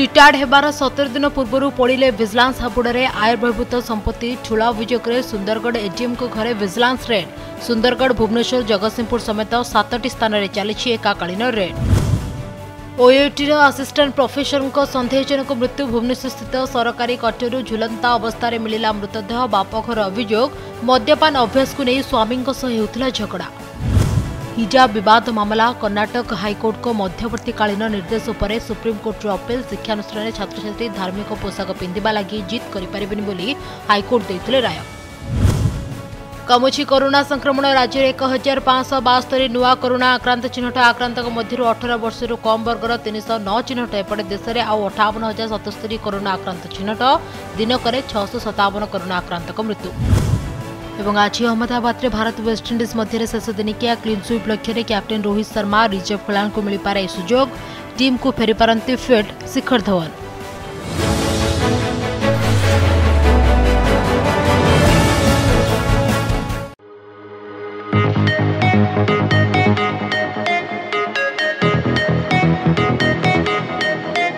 Retired होबार 17 दिन पूर्व पड़े विजिलेंस हाबुड़े आयुर्भूत संपत्ति ठूला अभियोग सुंदरगढ़ एजीएम को घरे विजिलेंस रेड। सुंदरगढ़ भुवनेश्वर जगतसिंहपुर समेत 7 स्थान में चली एकाकालन रेड। ओयूटीर आसिस्टांट प्रोफेसर सन्देहजनक मृत्यु। भुवनेश्वर स्थित सरकारी कटरी झुलंता अवस्था मिला मृतदेह। बापघर अभियोग मद्यपान अभ्यास को नहीं स्वामी होता झगड़ा। हिजाब विवाद मामला कर्नाटक हाइकोर्ट को मध्यवर्तीकालीन निर्देश पर सुप्रीमकोर्टर अपिल। शिक्षानुष्ठान छात्र छात्री धार्मिक पोशाक पिंधा लगी जिद करें हाइकोर्ट देते राय। कमुची कोरोना संक्रमण। राज्य में 1572 नुआ कोरोना आक्रांत चिन्हट। आक्रांतों मध्य 18 वर्ष कम वर्गर 309 चिन्हट। एपटे देश में आउ 58,077 कोरोना आक्रांत चिन्हट। दिनकर 657 कोरोना आक्रांत मृत्यु। एवं आज अहमदाबाद में भारत वेस्टइंडीज मध्य शेष दिनिकिया क्लीन स्वीप लक्ष्य में कैप्टेन रोहित शर्मा रिजर्व खिलाड़ी को मिल पारे सुजोग। टीम को फेरी पारती फिट शिखर धवन।